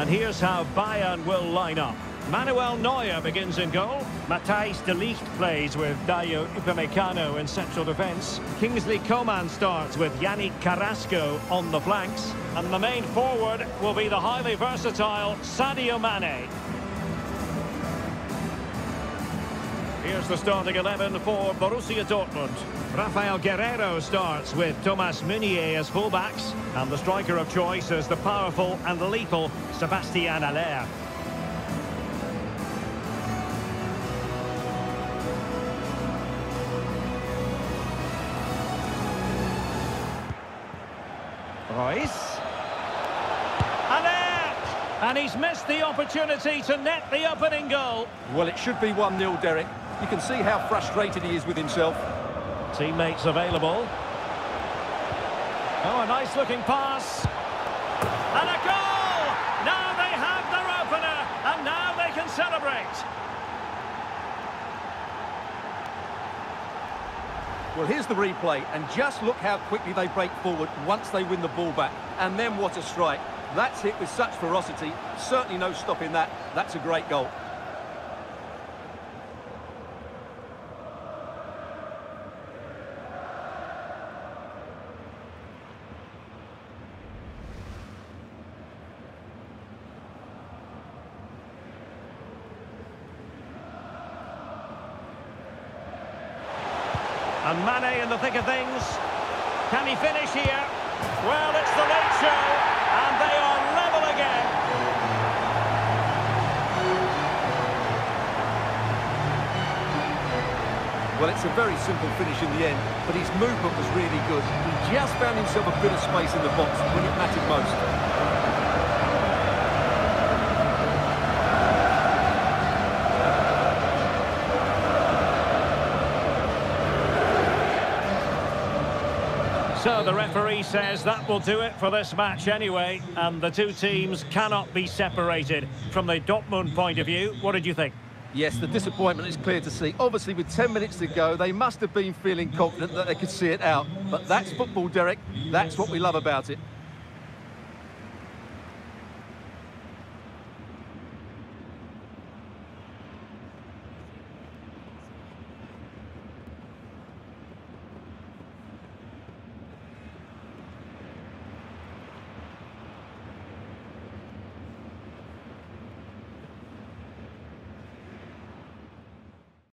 And here's how Bayern will line up. Manuel Neuer begins in goal. Matthijs de Ligt plays with Dayot Upamecano in central defence. Kingsley Coman starts with Yannick Carrasco on the flanks. And the main forward will be the highly versatile Sadio Mane. Here's the starting 11 for Borussia Dortmund. Rafael Guerrero starts with Thomas Meunier as fullbacks, and the striker of choice is the powerful and lethal Sebastian Haller. Reus. Haller! And he's missed the opportunity to net the opening goal. Well, it should be 1-0, Derek. You can see how frustrated he is with himself. Teammates available. Oh, a nice-looking pass. And a goal! Now they have their opener, and now they can celebrate. Well, here's the replay, and just look how quickly they break forward once they win the ball back. And then what a strike. That's hit with such ferocity. Certainly no stopping that. That's a great goal. And Mane in the thick of things. Can he finish here? Well, it's the late show, and they are level again. Well, it's a very simple finish in the end, but his movement was really good. He just found himself a bit of space in the box when it mattered most. So the referee says that will do it for this match anyway, and the two teams cannot be separated. From the Dortmund point of view, what did you think? Yes, the disappointment is clear to see. Obviously, with 10 minutes to go, they must have been feeling confident that they could see it out. But that's football, Derek. That's what we love about it.